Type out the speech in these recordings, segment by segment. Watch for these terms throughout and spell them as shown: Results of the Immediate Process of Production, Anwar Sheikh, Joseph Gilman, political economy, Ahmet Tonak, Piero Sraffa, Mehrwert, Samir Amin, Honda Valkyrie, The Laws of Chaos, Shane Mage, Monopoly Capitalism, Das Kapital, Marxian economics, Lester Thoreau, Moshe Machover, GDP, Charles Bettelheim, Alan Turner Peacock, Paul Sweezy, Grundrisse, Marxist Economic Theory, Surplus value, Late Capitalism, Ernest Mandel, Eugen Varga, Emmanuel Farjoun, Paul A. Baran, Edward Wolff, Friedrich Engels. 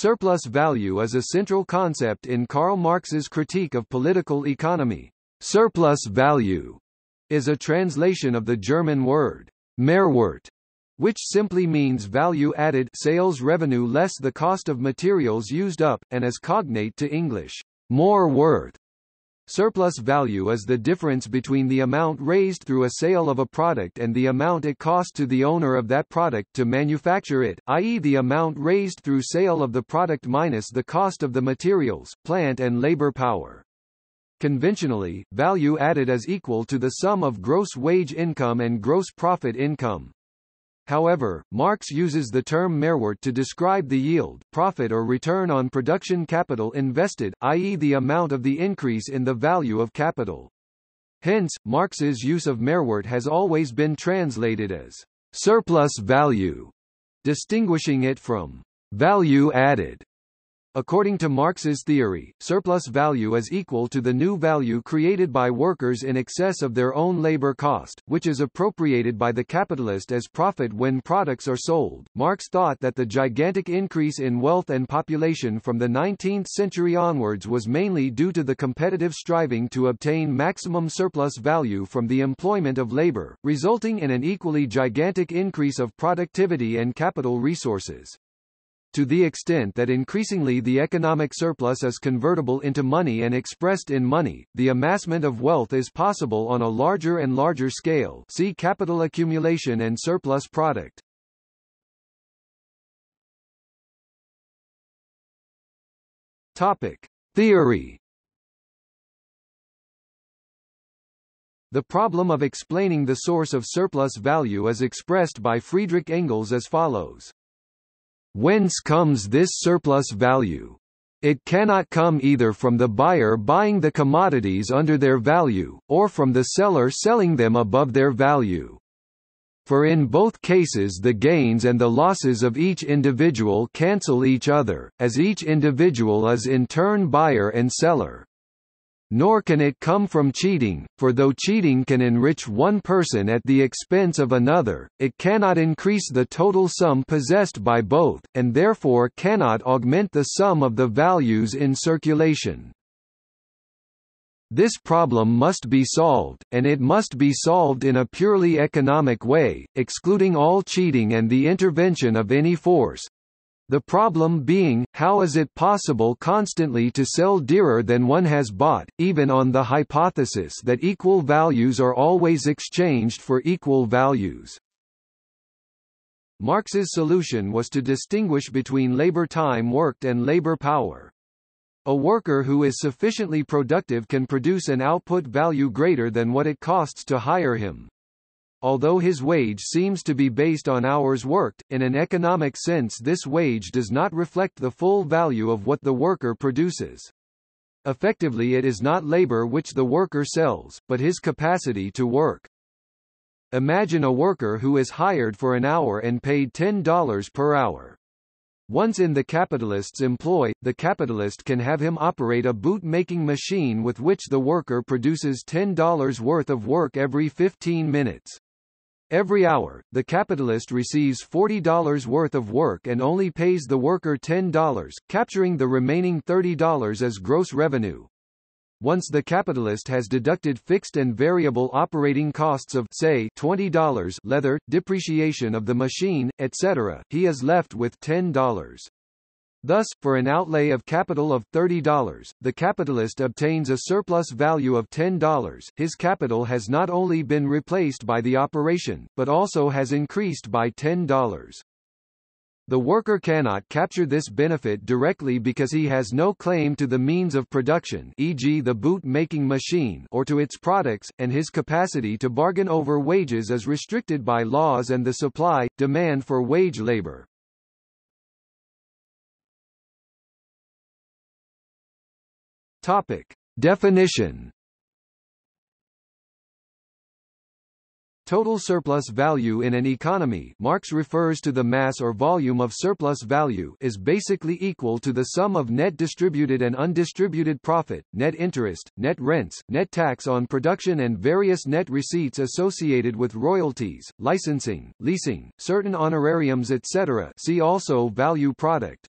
Surplus value is a central concept in Karl Marx's critique of political economy. Surplus value is a translation of the German word Mehrwert, which simply means value added, sales revenue less the cost of materials used up, and is cognate to English more worth. Surplus value is the difference between the amount raised through a sale of a product and the amount it costs to the owner of that product to manufacture it, i.e. the amount raised through sale of the product minus the cost of the materials, plant and labor power. Conventionally, value added is equal to the sum of gross wage income and gross profit income. However, Marx uses the term Mehrwert to describe the yield, profit or return on production capital invested, i.e. the amount of the increase in the value of capital. Hence, Marx's use of Mehrwert has always been translated as surplus value, distinguishing it from value added. According to Marx's theory, surplus value is equal to the new value created by workers in excess of their own labor cost, which is appropriated by the capitalist as profit when products are sold. Marx thought that the gigantic increase in wealth and population from the 19th century onwards was mainly due to the competitive striving to obtain maximum surplus value from the employment of labor, resulting in an equally gigantic increase of productivity and capital resources. To the extent that increasingly the economic surplus is convertible into money and expressed in money, the amassment of wealth is possible on a larger and larger scale. See capital accumulation and surplus product. Topic: Theory. The problem of explaining the source of surplus value is expressed by Friedrich Engels as follows. Whence comes this surplus value? It cannot come either from the buyer buying the commodities under their value, or from the seller selling them above their value. For in both cases the gains and the losses of each individual cancel each other, as each individual is in turn buyer and seller. Nor can it come from cheating, for though cheating can enrich one person at the expense of another, it cannot increase the total sum possessed by both, and therefore cannot augment the sum of the values in circulation. This problem must be solved, and it must be solved in a purely economic way, excluding all cheating and the intervention of any force. The problem being, how is it possible constantly to sell dearer than one has bought, even on the hypothesis that equal values are always exchanged for equal values? Marx's solution was to distinguish between labor time worked and labor power. A worker who is sufficiently productive can produce an output value greater than what it costs to hire him. Although his wage seems to be based on hours worked, in an economic sense this wage does not reflect the full value of what the worker produces. Effectively it is not labor which the worker sells, but his capacity to work. Imagine a worker who is hired for an hour and paid $10 per hour. Once in the capitalist's employ, the capitalist can have him operate a boot-making machine with which the worker produces $10 worth of work every 15 minutes. Every hour, the capitalist receives $40 worth of work and only pays the worker $10, capturing the remaining $30 as gross revenue. Once the capitalist has deducted fixed and variable operating costs of, say, $20, leather, depreciation of the machine, etc., he is left with $10. Thus, for an outlay of capital of $30, the capitalist obtains a surplus value of $10. His capital has not only been replaced by the operation, but also has increased by $10. The worker cannot capture this benefit directly because he has no claim to the means of production, e.g. the boot-making machine, or to its products, and his capacity to bargain over wages is restricted by laws and the supply-demand for wage labor. Topic: Definition. Total surplus value in an economy, Marx refers to the mass or volume of surplus value, is basically equal to the sum of net distributed and undistributed profit, net interest, net rents, net tax on production and various net receipts associated with royalties, licensing, leasing, certain honorariums etc. See also value product.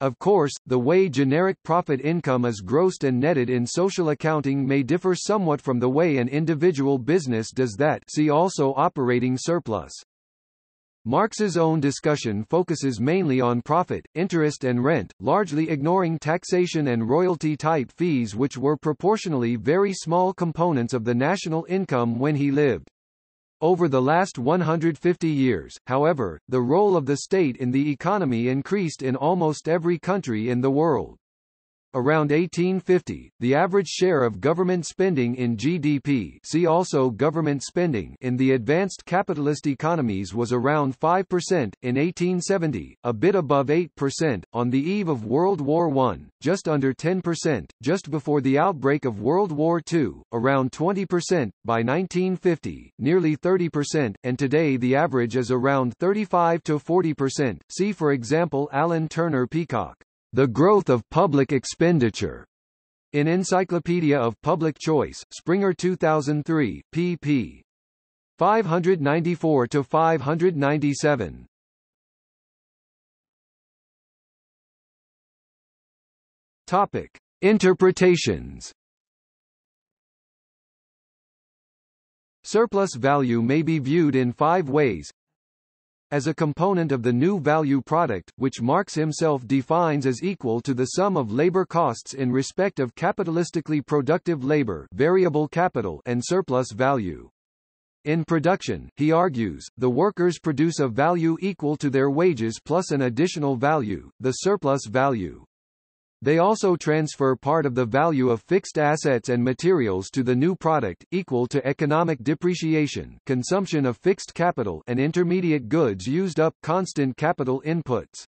Of course, the way generic profit income is grossed and netted in social accounting may differ somewhat from the way an individual business does that. See also operating surplus. Marx's own discussion focuses mainly on profit, interest and rent, largely ignoring taxation and royalty-type fees, which were proportionally very small components of the national income when he lived. Over the last 150 years, however, the role of the state in the economy increased in almost every country in the world. Around 1850, the average share of government spending in GDP, see also government spending, in the advanced capitalist economies was around 5%, in 1870, a bit above 8%, on the eve of World War I, just under 10%, just before the outbreak of World War II, around 20%, by 1950, nearly 30%, and today the average is around 35 to 40%, see for example Alan Turner Peacock. The Growth of Public Expenditure. In Encyclopedia of Public Choice, Springer 2003, pp. 594–597. Topic: Interpretations. Surplus value may be viewed in 5 ways. As a component of the new value product, which Marx himself defines as equal to the sum of labor costs in respect of capitalistically productive labor, variable capital, and surplus value. In production, he argues, the workers produce a value equal to their wages plus an additional value, the surplus value. They also transfer part of the value of fixed assets and materials to the new product, equal to economic depreciation, consumption of fixed capital and intermediate goods used up, constant capital inputs.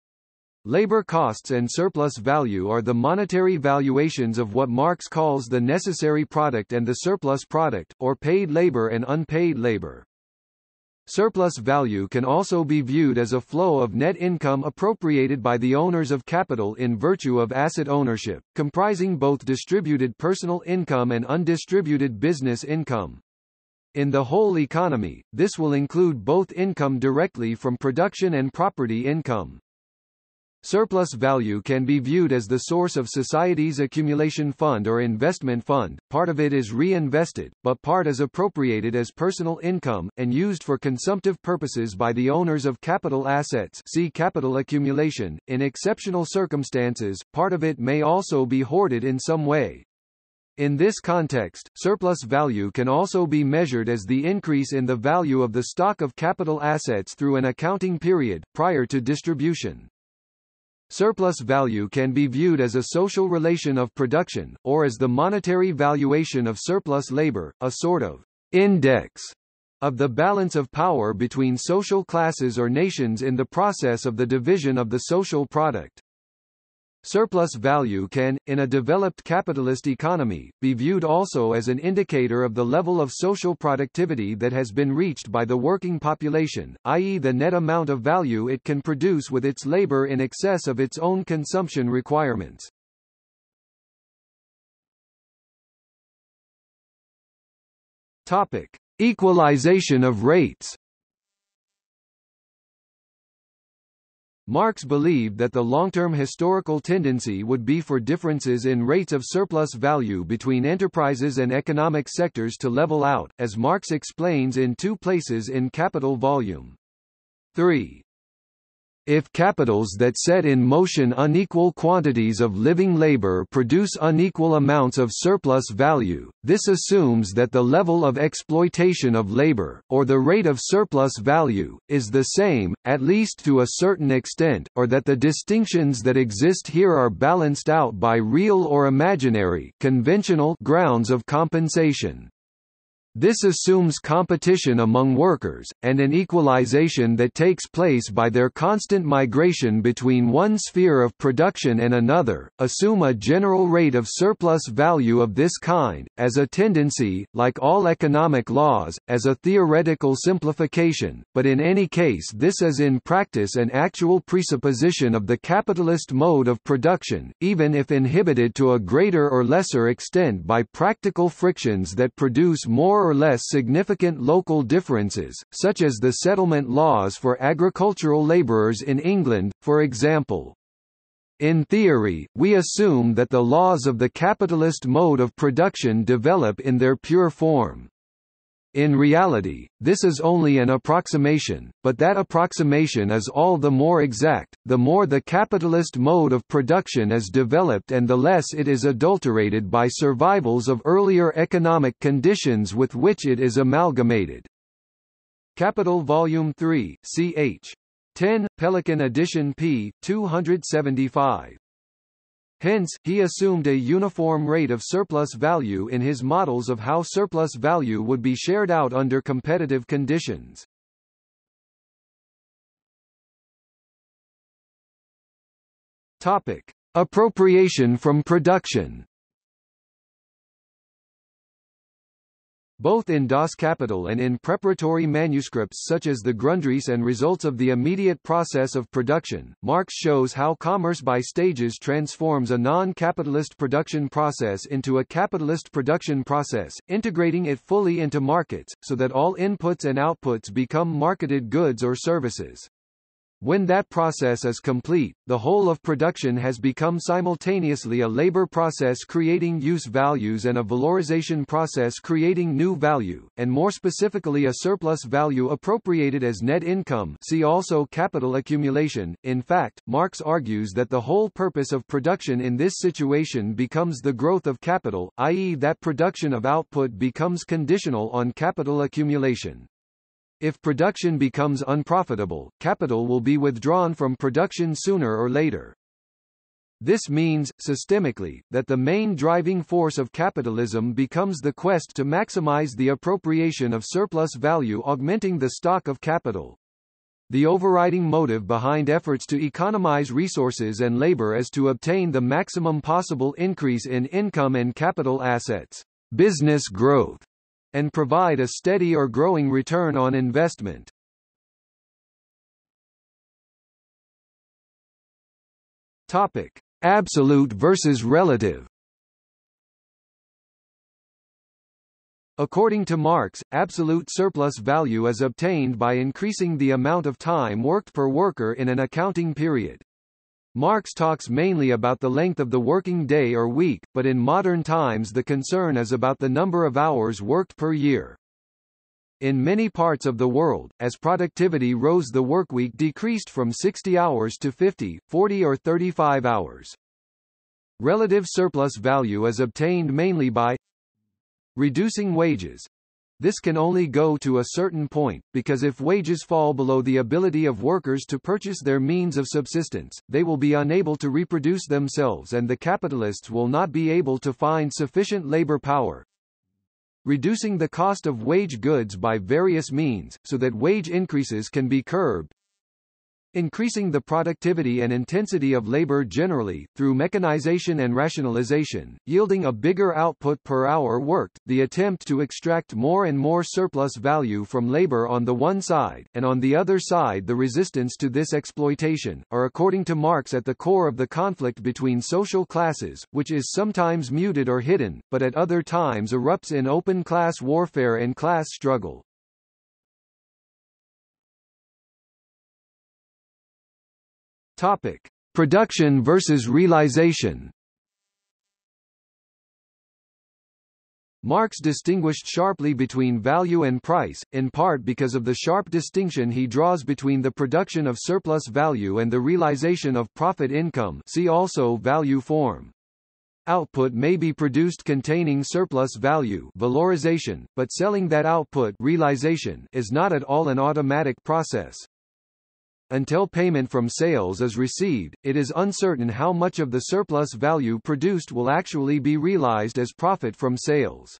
Labor costs and surplus value are the monetary valuations of what Marx calls the necessary product and the surplus product, or paid labor and unpaid labor. Surplus value can also be viewed as a flow of net income appropriated by the owners of capital in virtue of asset ownership, comprising both distributed personal income and undistributed business income. In the whole economy, this will include both income directly from production and property income. Surplus value can be viewed as the source of society's accumulation fund or investment fund. Part of it is reinvested, but part is appropriated as personal income, and used for consumptive purposes by the owners of capital assets. See capital accumulation. In exceptional circumstances, part of it may also be hoarded in some way. In this context, surplus value can also be measured as the increase in the value of the stock of capital assets through an accounting period, prior to distribution. Surplus value can be viewed as a social relation of production, or as the monetary valuation of surplus labor, a sort of index of the balance of power between social classes or nations in the process of the division of the social product. Surplus value can, in a developed capitalist economy, be viewed also as an indicator of the level of social productivity that has been reached by the working population, i.e., the net amount of value it can produce with its labor in excess of its own consumption requirements. Topic: Equalization of rates. Marx believed that the long-term historical tendency would be for differences in rates of surplus value between enterprises and economic sectors to level out, as Marx explains in two places in Capital Volume 3. If capitals that set in motion unequal quantities of living labor produce unequal amounts of surplus value, this assumes that the level of exploitation of labor, or the rate of surplus value, is the same, at least to a certain extent, or that the distinctions that exist here are balanced out by real or imaginary, conventional grounds of compensation. This assumes competition among workers, and an equalization that takes place by their constant migration between one sphere of production and another. Assume a general rate of surplus value of this kind, as a tendency, like all economic laws, as a theoretical simplification, but in any case this is in practice an actual presupposition of the capitalist mode of production, even if inhibited to a greater or lesser extent by practical frictions that produce more or less significant local differences, such as the settlement laws for agricultural laborers in England, for example. In theory, we assume that the laws of the capitalist mode of production develop in their pure form. In reality, this is only an approximation, but that approximation is all the more exact, the more the capitalist mode of production is developed and the less it is adulterated by survivals of earlier economic conditions with which it is amalgamated. Capital Volume 3, ch. 10, Pelican Edition p. 275. Hence, he assumed a uniform rate of surplus value in his models of how surplus value would be shared out under competitive conditions. Topic: Appropriation from production. Both in Das Kapital and in preparatory manuscripts such as the Grundrisse and Results of the Immediate Process of Production, Marx shows how commerce by stages transforms a non-capitalist production process into a capitalist production process, integrating it fully into markets, so that all inputs and outputs become marketed goods or services. When that process is complete, the whole of production has become simultaneously a labor process creating use values and a valorization process creating new value, and more specifically a surplus value appropriated as net income. See also capital accumulation. In fact, Marx argues that the whole purpose of production in this situation becomes the growth of capital, i.e., that production of output becomes conditional on capital accumulation. If production becomes unprofitable, capital will be withdrawn from production sooner or later. This means, systemically, that the main driving force of capitalism becomes the quest to maximize the appropriation of surplus value, augmenting the stock of capital. The overriding motive behind efforts to economize resources and labor is to obtain the maximum possible increase in income and capital assets, business growth, and provide a steady or growing return on investment. Topic: Absolute versus relative. According to Marx, absolute surplus value is obtained by increasing the amount of time worked per worker in an accounting period. Marx talks mainly about the length of the working day or week, but in modern times the concern is about the number of hours worked per year. In many parts of the world, as productivity rose, the workweek decreased from 60 hours to 50, 40 or 35 hours. Relative surplus value is obtained mainly by reducing wages. This can only go to a certain point, because if wages fall below the ability of workers to purchase their means of subsistence, they will be unable to reproduce themselves and the capitalists will not be able to find sufficient labor power. Reducing the cost of wage goods by various means, so that wage increases can be curbed. Increasing the productivity and intensity of labor generally, through mechanization and rationalization, yielding a bigger output per hour worked, the attempt to extract more and more surplus value from labor on the one side, and on the other side the resistance to this exploitation, are according to Marx at the core of the conflict between social classes, which is sometimes muted or hidden, but at other times erupts in open class warfare and class struggle. Topic: Production versus realization. Marx distinguished sharply between value and price, in part because of the sharp distinction he draws between the production of surplus value and the realization of profit income. See also value form. Output may be produced containing surplus value, valorization, but selling that output, realization, is not at all an automatic process. Until payment from sales is received, it is uncertain how much of the surplus value produced will actually be realized as profit from sales.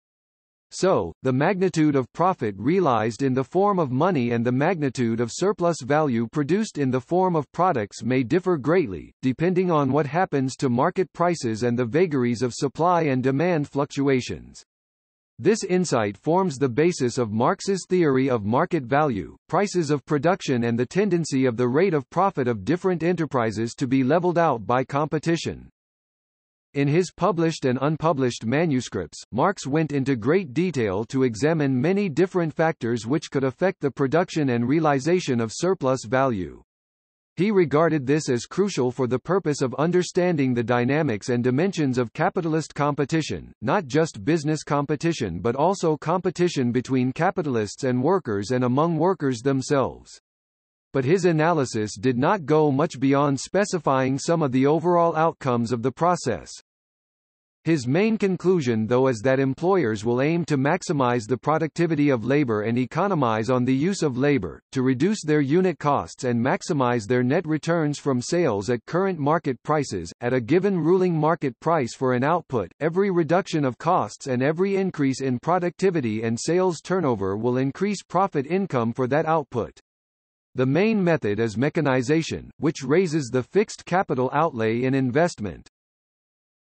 So, the magnitude of profit realized in the form of money and the magnitude of surplus value produced in the form of products may differ greatly, depending on what happens to market prices and the vagaries of supply and demand fluctuations. This insight forms the basis of Marx's theory of market value, prices of production and the tendency of the rate of profit of different enterprises to be leveled out by competition. In his published and unpublished manuscripts, Marx went into great detail to examine many different factors which could affect the production and realization of surplus value. He regarded this as crucial for the purpose of understanding the dynamics and dimensions of capitalist competition, not just business competition but also competition between capitalists and workers and among workers themselves. But his analysis did not go much beyond specifying some of the overall outcomes of the process. His main conclusion, though, is that employers will aim to maximize the productivity of labor and economize on the use of labor, to reduce their unit costs and maximize their net returns from sales at current market prices. At a given ruling market price for an output, every reduction of costs and every increase in productivity and sales turnover will increase profit income for that output. The main method is mechanization, which raises the fixed capital outlay in investment.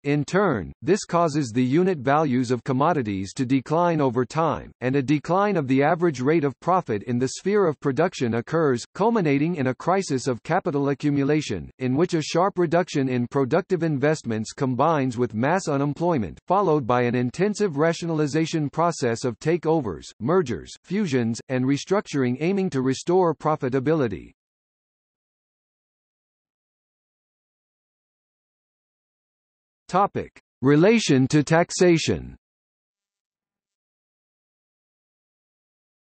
In turn, this causes the unit values of commodities to decline over time, and a decline of the average rate of profit in the sphere of production occurs, culminating in a crisis of capital accumulation, in which a sharp reduction in productive investments combines with mass unemployment, followed by an intensive rationalization process of takeovers, mergers, fusions, and restructuring aiming to restore profitability. Topic: Relation to taxation.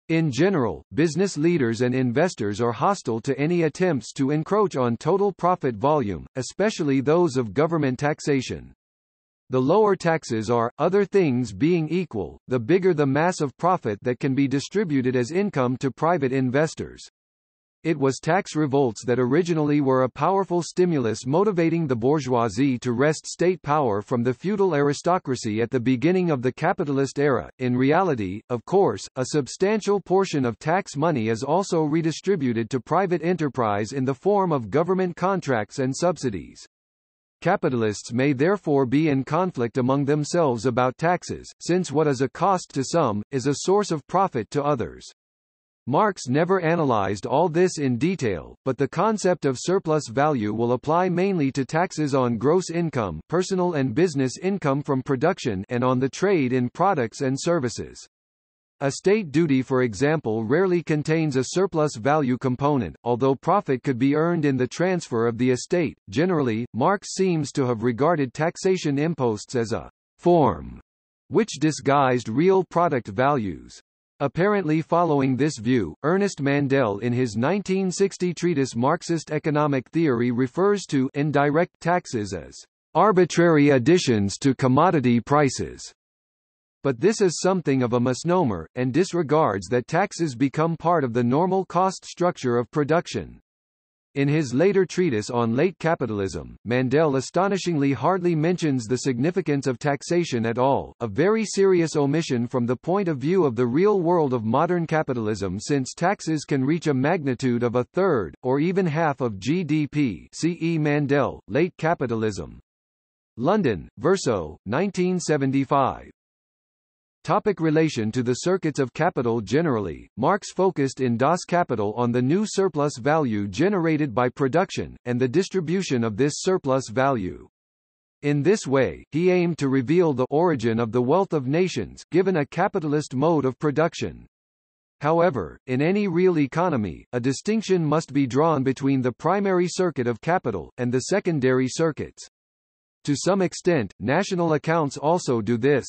In general, business leaders and investors are hostile to any attempts to encroach on total profit volume, especially those of government taxation. The lower taxes are, other things being equal, the bigger the mass of profit that can be distributed as income to private investors. It was tax revolts that originally were a powerful stimulus motivating the bourgeoisie to wrest state power from the feudal aristocracy at the beginning of the capitalist era. In reality, of course, a substantial portion of tax money is also redistributed to private enterprise in the form of government contracts and subsidies. Capitalists may therefore be in conflict among themselves about taxes, since what is a cost to some, is a source of profit to others. Marx never analyzed all this in detail, but the concept of surplus value will apply mainly to taxes on gross income, personal and business income from production, and on the trade in products and services. A state duty, for example, rarely contains a surplus value component, although profit could be earned in the transfer of the estate. Generally, Marx seems to have regarded taxation imposts as a form which disguised real product values. Apparently following this view, Ernest Mandel in his 1960 treatise Marxist Economic Theory refers to indirect taxes as arbitrary additions to commodity prices. But this is something of a misnomer, and disregards that taxes become part of the normal cost structure of production. In his later treatise on Late Capitalism, Mandel astonishingly hardly mentions the significance of taxation at all, a very serious omission from the point of view of the real world of modern capitalism, since taxes can reach a magnitude of a third, or even half of GDP. C.E. Mandel, Late Capitalism. London, Verso, 1975. Topic: relation to the circuits of capital. Generally, Marx focused in Das Kapital on the new surplus value generated by production, and the distribution of this surplus value. In this way, he aimed to reveal the origin of the wealth of nations, given a capitalist mode of production. However, in any real economy, a distinction must be drawn between the primary circuit of capital, and the secondary circuits. To some extent, national accounts also do this.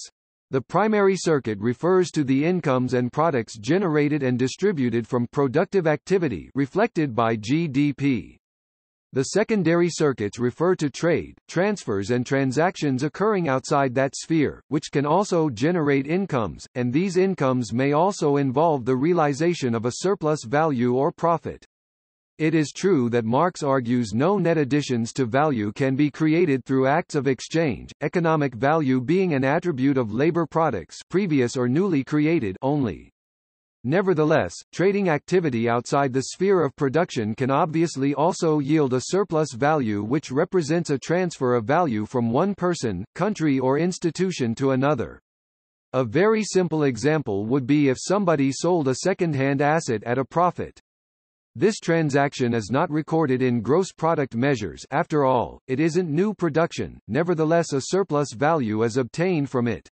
The primary circuit refers to the incomes and products generated and distributed from productive activity, reflected by GDP. The secondary circuits refer to trade, transfers and transactions occurring outside that sphere, which can also generate incomes, and these incomes may also involve the realization of a surplus value or profit. It is true that Marx argues no net additions to value can be created through acts of exchange, economic value being an attribute of labor products, previous or newly created, only. Nevertheless, trading activity outside the sphere of production can obviously also yield a surplus value which represents a transfer of value from one person, country or institution to another. A very simple example would be if somebody sold a second-hand asset at a profit. This transaction is not recorded in gross product measures, after all, it isn't new production, nevertheless a surplus value is obtained from it.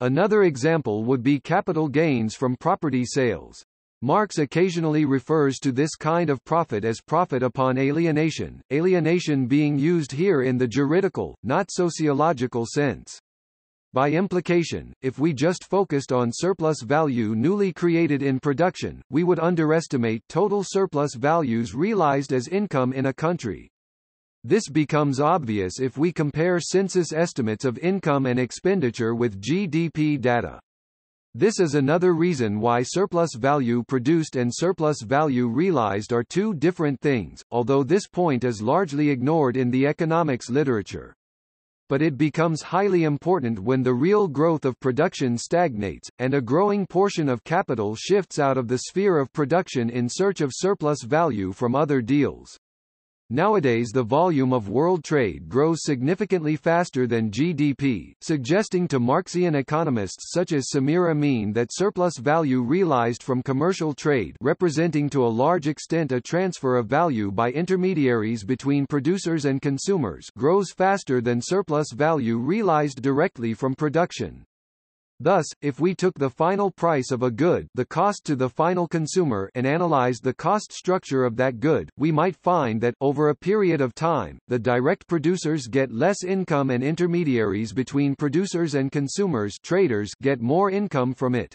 Another example would be capital gains from property sales. Marx occasionally refers to this kind of profit as profit upon alienation, alienation being used here in the juridical, not sociological sense. By implication, if we just focused on surplus value newly created in production, we would underestimate total surplus values realized as income in a country. This becomes obvious if we compare census estimates of income and expenditure with GDP data. This is another reason why surplus value produced and surplus value realized are two different things, although this point is largely ignored in the economics literature. But it becomes highly important when the real growth of production stagnates, and a growing portion of capital shifts out of the sphere of production in search of surplus value from other deals. Nowadays the volume of world trade grows significantly faster than GDP, suggesting to Marxian economists such as Samir Amin that surplus value realized from commercial trade, representing to a large extent a transfer of value by intermediaries between producers and consumers, grows faster than surplus value realized directly from production. Thus, if we took the final price of a good, the cost to the final consumer, and analyzed the cost structure of that good, we might find that, over a period of time, the direct producers get less income and intermediaries between producers and consumers, traders, get more income from it.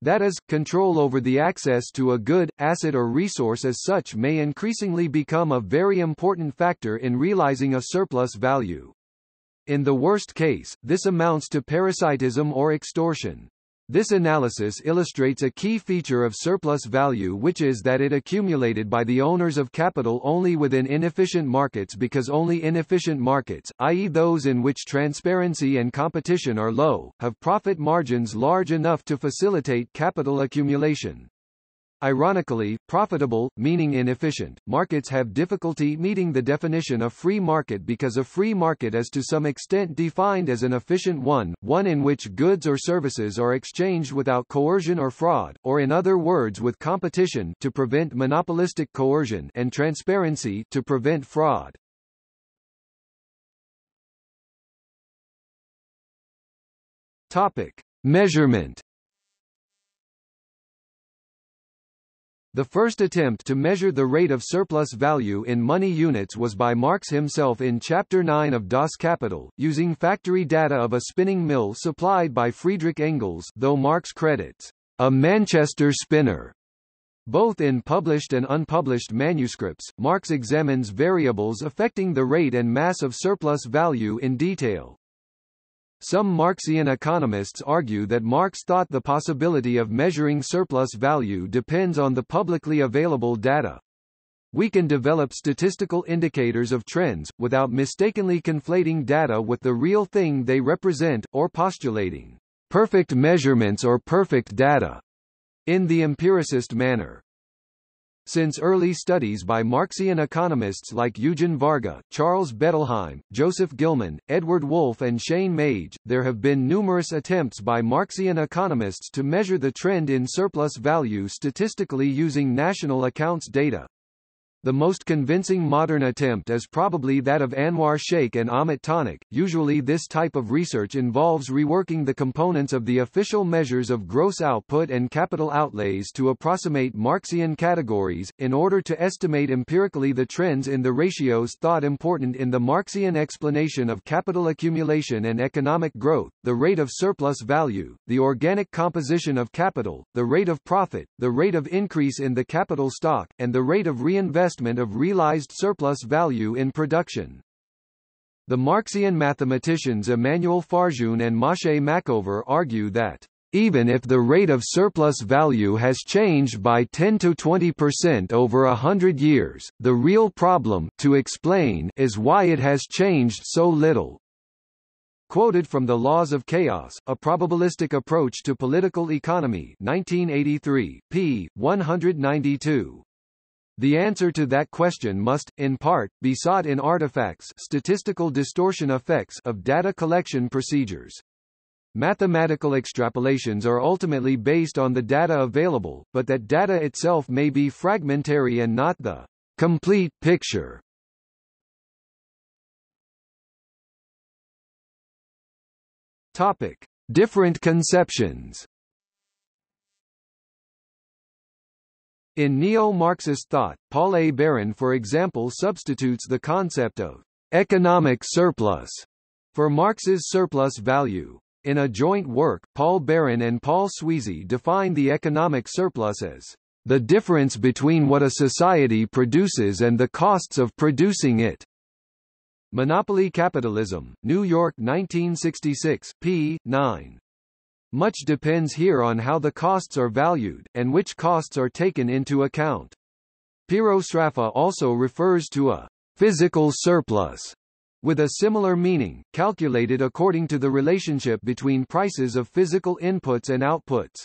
That is, control over the access to a good, asset or resource as such may increasingly become a very important factor in realizing a surplus value. In the worst case, this amounts to parasitism or extortion. This analysis illustrates a key feature of surplus value, which is that it accumulated by the owners of capital only within inefficient markets, because only inefficient markets, i.e. those in which transparency and competition are low, have profit margins large enough to facilitate capital accumulation. Ironically, profitable, meaning inefficient, markets have difficulty meeting the definition of free market because a free market is to some extent defined as an efficient one in which goods or services are exchanged without coercion or fraud, or in other words with competition to prevent monopolistic coercion and transparency to prevent fraud. Topic: Measurement. The first attempt to measure the rate of surplus value in money units was by Marx himself in Chapter 9 of Das Kapital, using factory data of a spinning mill supplied by Friedrich Engels, though Marx credits a Manchester spinner. Both in published and unpublished manuscripts, Marx examines variables affecting the rate and mass of surplus value in detail. Some Marxian economists argue that Marx thought the possibility of measuring surplus value depends on the publicly available data. We can develop statistical indicators of trends, without mistakenly conflating data with the real thing they represent, or postulating perfect measurements or perfect data in the empiricist manner. Since early studies by Marxian economists like Eugen Varga, Charles Bettelheim, Joseph Gilman, Edward Wolff and Shane Mage, there have been numerous attempts by Marxian economists to measure the trend in surplus value statistically using national accounts data. The most convincing modern attempt is probably that of Anwar Sheikh and Ahmet Tonak. Usually this type of research involves reworking the components of the official measures of gross output and capital outlays to approximate Marxian categories, in order to estimate empirically the trends in the ratios thought important in the Marxian explanation of capital accumulation and economic growth, the rate of surplus value, the organic composition of capital, the rate of profit, the rate of increase in the capital stock, and the rate of reinvestment of realized surplus value in production. The Marxian mathematicians Emmanuel Farjoun and Moshe Machover argue that, even if the rate of surplus value has changed by 10–20% over 100 years, the real problem, to explain, is why it has changed so little. Quoted from The Laws of Chaos, A Probabilistic Approach to Political Economy, 1983, p. 192. The answer to that question must, in part, be sought in artifacts, statistical distortion effects of data collection procedures. Mathematical extrapolations are ultimately based on the data available, but that data itself may be fragmentary and not the complete picture. Topic: Different conceptions. In neo-Marxist thought, Paul A. Baran, for example, substitutes the concept of economic surplus for Marx's surplus value. In a joint work, Paul Baran and Paul Sweezy define the economic surplus as the difference between what a society produces and the costs of producing it. Monopoly Capitalism, New York 1966, p. 9. Much depends here on how the costs are valued, and which costs are taken into account. Piero Sraffa also refers to a physical surplus with a similar meaning, calculated according to the relationship between prices of physical inputs and outputs.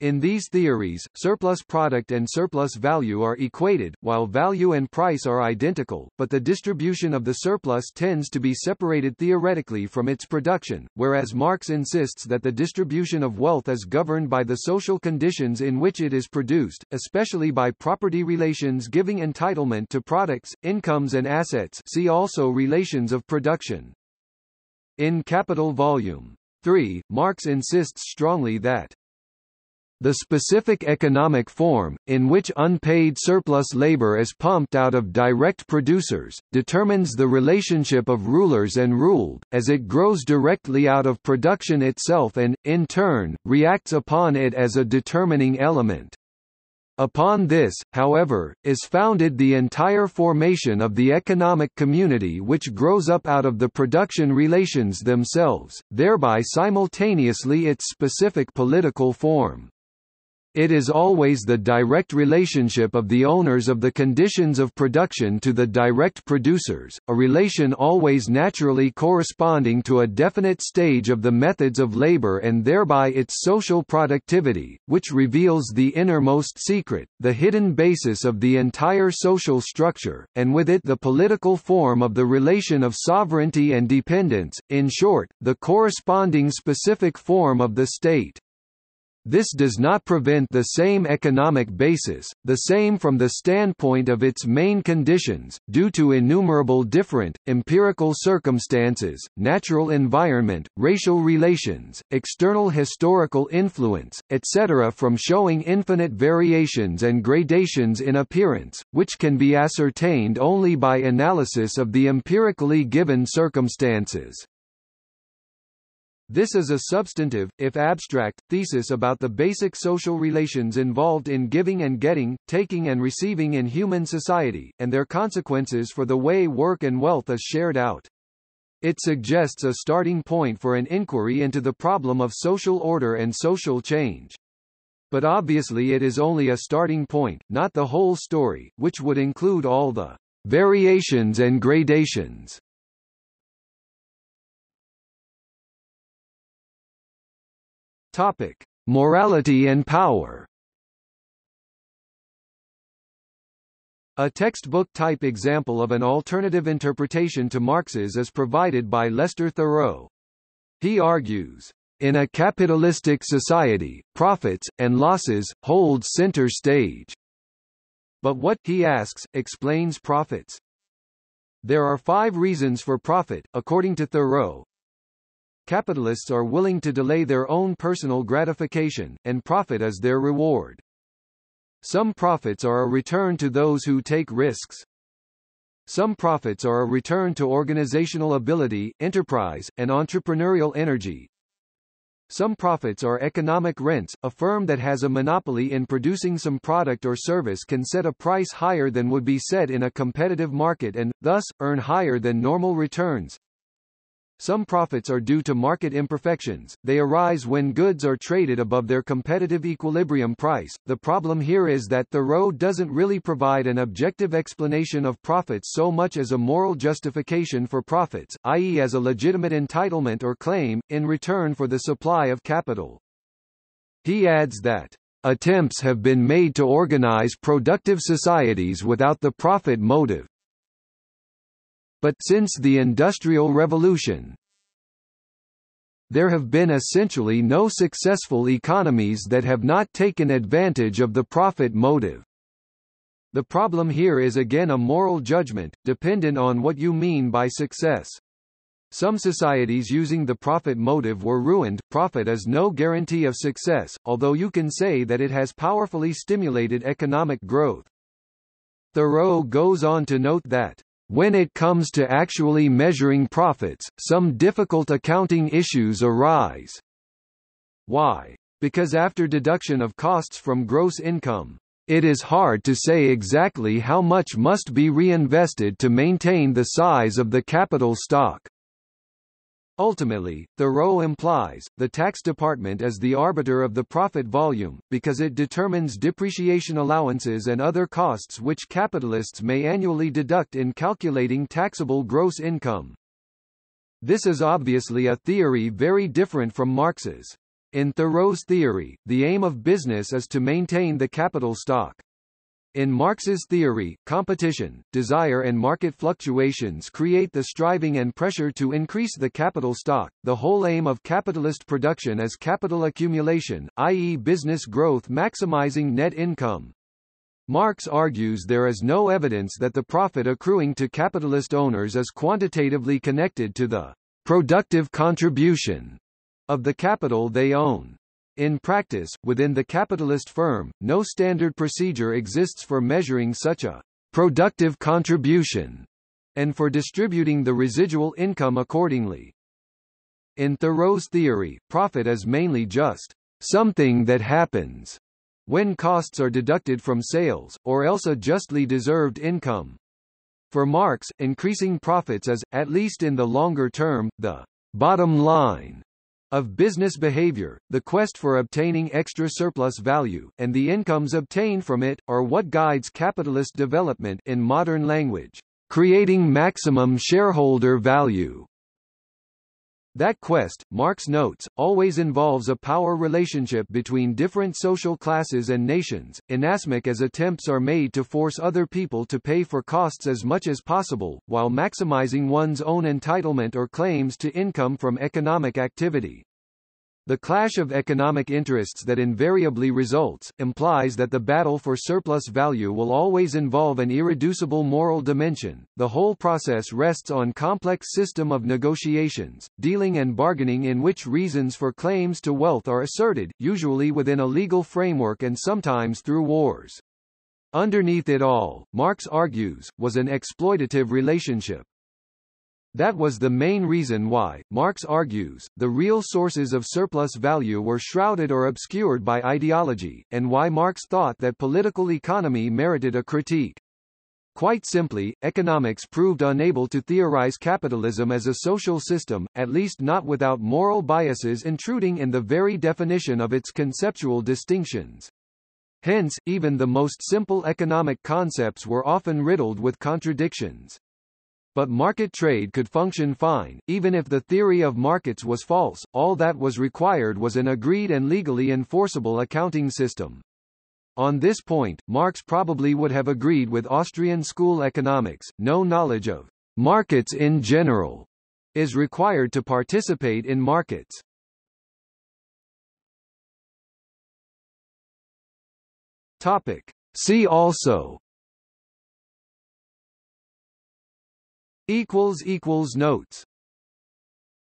In these theories, surplus product and surplus value are equated, while value and price are identical, but the distribution of the surplus tends to be separated theoretically from its production, whereas Marx insists that the distribution of wealth is governed by the social conditions in which it is produced, especially by property relations giving entitlement to products, incomes and assets. See also relations of production. In Capital Volume 3, Marx insists strongly that the specific economic form, in which unpaid surplus labor is pumped out of direct producers, determines the relationship of rulers and ruled, as it grows directly out of production itself and, in turn, reacts upon it as a determining element. Upon this, however, is founded the entire formation of the economic community, which grows up out of the production relations themselves, thereby simultaneously its specific political form. It is always the direct relationship of the owners of the conditions of production to the direct producers, a relation always naturally corresponding to a definite stage of the methods of labor and thereby its social productivity, which reveals the innermost secret, the hidden basis of the entire social structure, and with it the political form of the relation of sovereignty and dependence, in short, the corresponding specific form of the state. This does not prevent the same economic basis, the same from the standpoint of its main conditions, due to innumerable different, empirical circumstances, natural environment, racial relations, external historical influence, etc., from showing infinite variations and gradations in appearance, which can be ascertained only by analysis of the empirically given circumstances. This is a substantive, if abstract, thesis about the basic social relations involved in giving and getting, taking and receiving in human society, and their consequences for the way work and wealth is shared out. It suggests a starting point for an inquiry into the problem of social order and social change. But obviously it is only a starting point, not the whole story, which would include all the variations and gradations. Topic: Morality and Power. A textbook-type example of an alternative interpretation to Marx's is provided by Lester Thoreau. He argues, "In a capitalistic society, profits, and losses, hold center stage." But what, he asks, explains profits? There are 5 reasons for profit, according to Thoreau. Capitalists are willing to delay their own personal gratification, and profit is their reward. Some profits are a return to those who take risks. Some profits are a return to organizational ability, enterprise, and entrepreneurial energy. Some profits are economic rents. A firm that has a monopoly in producing some product or service can set a price higher than would be set in a competitive market and, thus, earn higher than normal returns. Some profits are due to market imperfections. They arise when goods are traded above their competitive equilibrium price. The problem here is that Thoreau doesn't really provide an objective explanation of profits so much as a moral justification for profits, i.e. as a legitimate entitlement or claim, in return for the supply of capital. He adds that attempts have been made to organize productive societies without the profit motive. But since the Industrial Revolution, there have been essentially no successful economies that have not taken advantage of the profit motive. The problem here is again a moral judgment, dependent on what you mean by success. Some societies using the profit motive were ruined. Profit is no guarantee of success, although you can say that it has powerfully stimulated economic growth. Thoreau goes on to note that, "When it comes to actually measuring profits, some difficult accounting issues arise." Why? Because after deduction of costs from gross income, it is hard to say exactly how much must be reinvested to maintain the size of the capital stock. Ultimately, Thoreau implies, the tax department is the arbiter of the profit volume, because it determines depreciation allowances and other costs which capitalists may annually deduct in calculating taxable gross income. This is obviously a theory very different from Marx's. In Thoreau's theory, the aim of business is to maintain the capital stock. In Marx's theory, competition, desire and market fluctuations create the striving and pressure to increase the capital stock. The whole aim of capitalist production is capital accumulation, i.e. business growth maximizing net income. Marx argues there is no evidence that the profit accruing to capitalist owners is quantitatively connected to the productive contribution of the capital they own. In practice, within the capitalist firm, no standard procedure exists for measuring such a productive contribution and for distributing the residual income accordingly. In Thoreau's theory, profit is mainly just something that happens when costs are deducted from sales, or else a justly deserved income. For Marx, increasing profits is, at least in the longer term, the bottom line of business behavior. The quest for obtaining extra surplus value, and the incomes obtained from it, are what guides capitalist development in modern language, creating maximum shareholder value. That quest, Marx notes, always involves a power relationship between different social classes and nations, inasmuch as attempts are made to force other people to pay for costs as much as possible, while maximizing one's own entitlement or claims to income from economic activity. The clash of economic interests that invariably results implies that the battle for surplus value will always involve an irreducible moral dimension. The whole process rests on a complex system of negotiations, dealing and bargaining in which reasons for claims to wealth are asserted, usually within a legal framework and sometimes through wars. Underneath it all, Marx argues, was an exploitative relationship. That was the main reason why, Marx argues, the real sources of surplus value were shrouded or obscured by ideology, and why Marx thought that political economy merited a critique. Quite simply, economics proved unable to theorize capitalism as a social system, at least not without moral biases intruding in the very definition of its conceptual distinctions. Hence, even the most simple economic concepts were often riddled with contradictions. But market trade could function fine, even if the theory of markets was false. All that was required was an agreed and legally enforceable accounting system. On this point, Marx probably would have agreed with Austrian school economics. No knowledge of markets in general is required to participate in markets. Topic. See also. Notes